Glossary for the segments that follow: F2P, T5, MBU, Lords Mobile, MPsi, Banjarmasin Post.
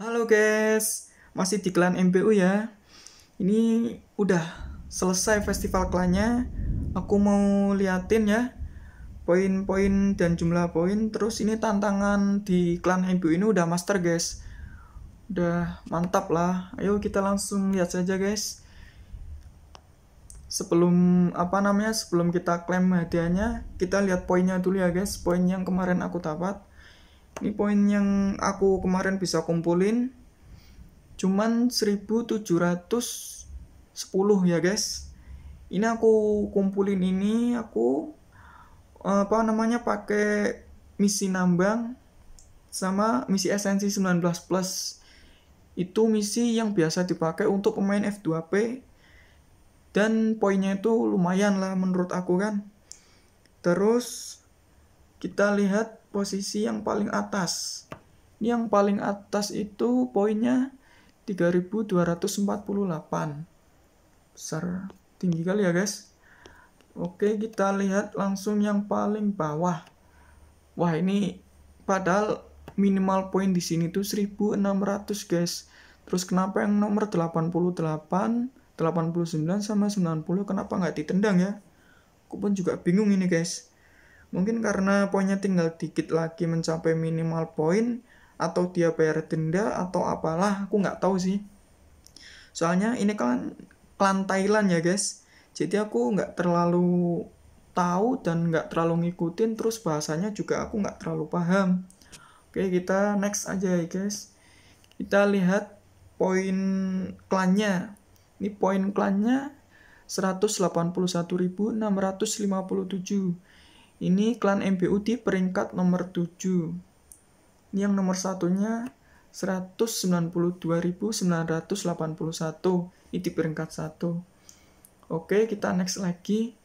Halo guys, masih di klan MBU ya. Ini udah selesai festival klannya. Aku mau liatin ya poin-poin dan jumlah poin. Terus ini tantangan di klan MBU ini udah master guys. Udah mantap lah. Ayo kita langsung lihat saja guys. Sebelum kita klaim hadiahnya, kita lihat poinnya dulu ya guys. Poin yang kemarin aku dapat. Ini poin yang aku kemarin bisa kumpulin cuman 1710 ya guys. Ini aku kumpulin ini aku pakai misi nambang sama misi esensi 19+. Itu misi yang biasa dipakai untuk pemain F2P dan poinnya itu lumayan lah menurut aku kan. Terus kita lihat posisi yang paling atas. Ini yang paling atas itu poinnya 3248. Besar, tinggi kali ya guys. Oke, kita lihat langsung yang paling bawah. Wah, ini padahal minimal poin di sini tuh 1600 guys. Terus kenapa yang nomor 88, 89 sama 90 kenapa nggak ditendang ya? Aku pun juga bingung ini guys. Mungkin karena poinnya tinggal dikit lagi mencapai minimal poin, atau dia bayar denda, atau apalah, aku nggak tahu sih. Soalnya ini kan klan Thailand ya guys, jadi aku nggak terlalu tahu dan nggak terlalu ngikutin, terus bahasanya juga aku nggak terlalu paham. Oke, kita next aja ya guys. Kita lihat poin klannya. Ini poin klannya 181.657. Ini klan MBU di peringkat nomor 7. Ini yang nomor satunya 192.981. Ini di peringkat 1. Oke, kita next lagi.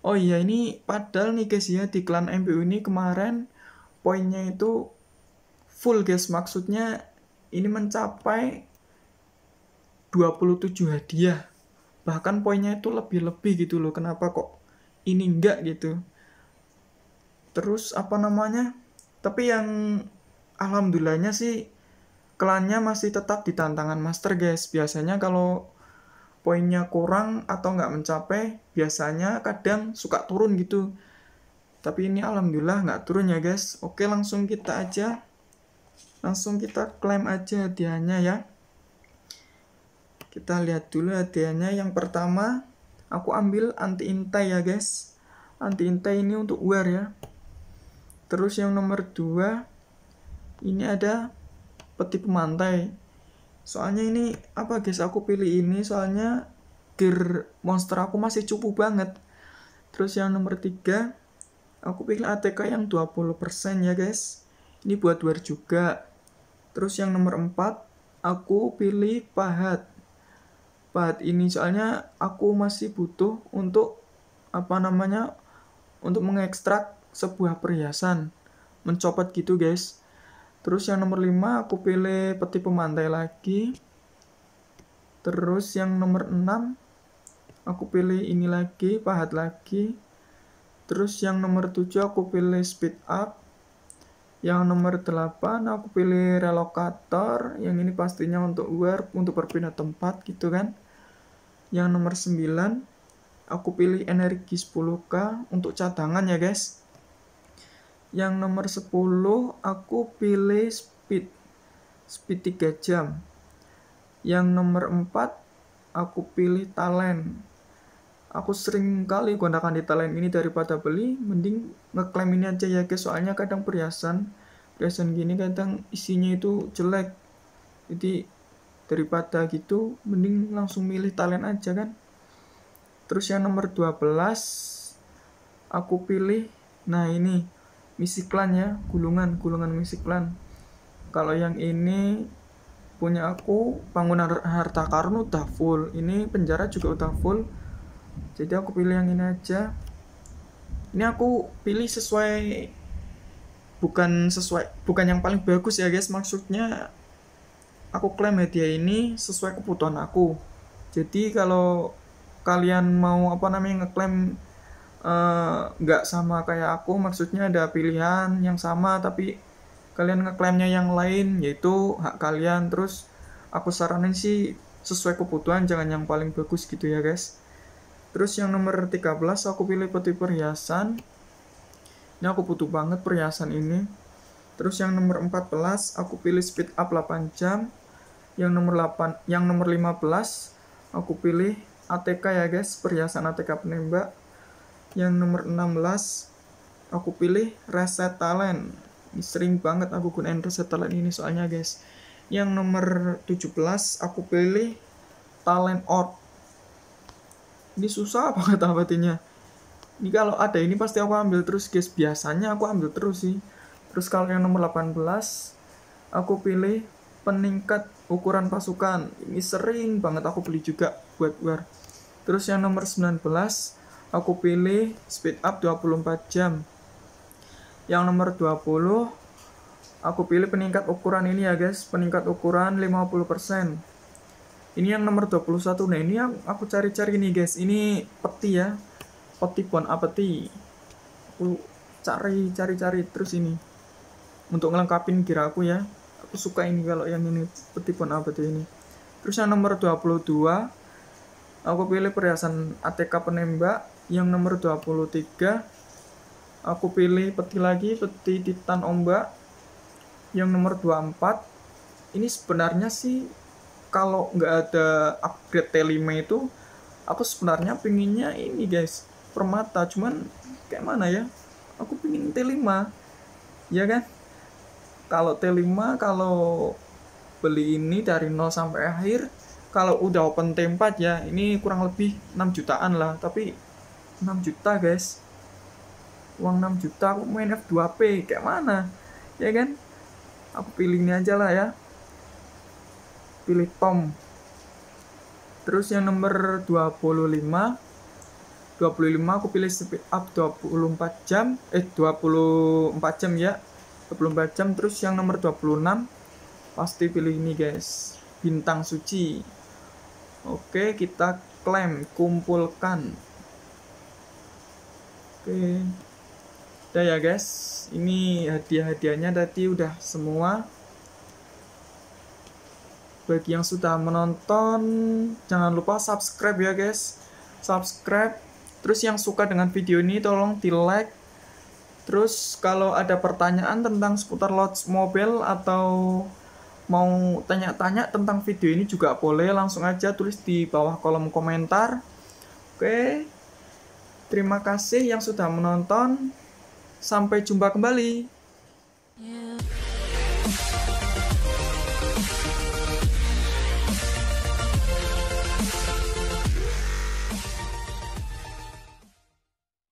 Oh iya, ini padahal nih guys ya, di klan MBU ini kemarin poinnya itu full guys. Maksudnya ini mencapai 27 hadiah. Bahkan poinnya itu lebih-lebih gitu loh. Kenapa kok ini enggak gitu. Terus tapi yang alhamdulillahnya sih klannya masih tetap di tantangan master guys. Biasanya kalau poinnya kurang atau nggak mencapai, biasanya kadang suka turun gitu. Tapi ini alhamdulillah nggak turun ya guys. Oke, langsung kita klaim aja hadiahnya ya. Kita lihat dulu hadiahnya. Yang pertama aku ambil anti-intai ya guys. Anti-intai ini untuk wear ya. Terus yang nomor 2 ini ada peti pemantai. Soalnya ini apa guys, aku pilih ini soalnya gear monster aku masih cupu banget. Terus yang nomor 3 aku pilih ATK yang 20% ya guys. Ini buat wear juga. Terus yang nomor 4 aku pilih pahat ini soalnya aku masih butuh untuk untuk mengekstrak sebuah perhiasan, mencopot gitu guys. Terus yang nomor 5 aku pilih peti pemantai lagi. Terus yang nomor 6 aku pilih ini lagi, pahat lagi. Terus yang nomor 7 aku pilih speed up. Yang nomor 8 aku pilih relokator, yang ini pastinya untuk wear, untuk berpindah tempat gitu kan. Yang nomor 9 aku pilih energi 10k untuk cadangan ya guys. Yang nomor 10 aku pilih speed 3 jam. Yang nomor 4 aku pilih talent. Aku sering kali gunakan di talent ini, daripada beli mending ngeklaim ini aja ya guys. Soalnya kadang perhiasan gini kadang isinya itu jelek. Jadi daripada gitu mending langsung milih talent aja kan. Terus yang nomor 12 aku pilih, nah ini misi klan ya, gulungan misi klan. Kalau yang ini punya aku, bangunan harta karun udah full, ini penjara juga udah full, jadi aku pilih yang ini aja. Ini aku pilih bukan yang paling bagus ya guys, maksudnya aku klaim hadiah ini sesuai kebutuhan aku. Jadi kalau kalian mau ngeklaim nggak sama kayak aku, maksudnya ada pilihan yang sama tapi kalian ngeklaimnya yang lain, yaitu hak kalian. Terus aku saranin sih sesuai kebutuhan, jangan yang paling bagus gitu ya guys. Terus yang nomor 13 aku pilih peti perhiasan. Ini aku butuh banget perhiasan ini. Terus yang nomor 14 aku pilih speed up 8 jam. Yang nomor 15 aku pilih ATK ya guys, perhiasan ATK penembak. Yang nomor 16 aku pilih reset talent. Sering banget aku gunain reset talent ini soalnya guys. Yang nomor 17 aku pilih talent out. Ini susah banget abatinya. Ini kalau ada ini pasti aku ambil terus guys. Biasanya aku ambil terus sih. Terus kalau yang nomor 18 aku pilih peningkat ukuran pasukan. Ini sering banget aku beli juga buat war. Terus yang nomor 19 aku pilih speed up 24 jam. Yang nomor 20 aku pilih peningkat ukuran ini ya guys, peningkat ukuran 50%. Ini yang nomor 21. Nah ini yang aku cari-cari nih guys. Ini peti ya, peti bon apeti. Aku cari-cari terus ini untuk ngelengkapin gear aku ya. Aku suka ini kalau yang ini peti bon apeti ini. Terus yang nomor 22 aku pilih perhiasan ATK penembak. Yang nomor 23 aku pilih peti lagi, peti titan ombak. Yang nomor 24 ini sebenarnya sih kalau nggak ada upgrade T5 itu aku sebenarnya pinginnya ini guys, permata. Cuman kayak mana ya, aku pingin T5 ya kan. Kalau T5 kalau beli ini dari 0 sampai akhir, kalau udah open T4 ya ini kurang lebih 6 jutaan lah. Tapi 6 juta guys, uang 6 juta aku main F2P kayak mana ya kan. Aku pilih ini aja lah ya, pilih Tom. Terus yang nomor 25 aku pilih speed up 24 jam ya, 24 jam. Terus yang nomor 26 pasti pilih ini guys, bintang suci. Oke, kita klaim, kumpulkan. Oke, udah ya guys, ini hadiah-hadiahnya tadi udah semua. Bagi yang sudah menonton jangan lupa subscribe ya guys, subscribe. Terus yang suka dengan video ini tolong di like. Terus kalau ada pertanyaan tentang seputar Lords Mobile atau mau tanya-tanya tentang video ini juga boleh, langsung aja tulis di bawah kolom komentar. Oke, terima kasih yang sudah menonton, sampai jumpa kembali.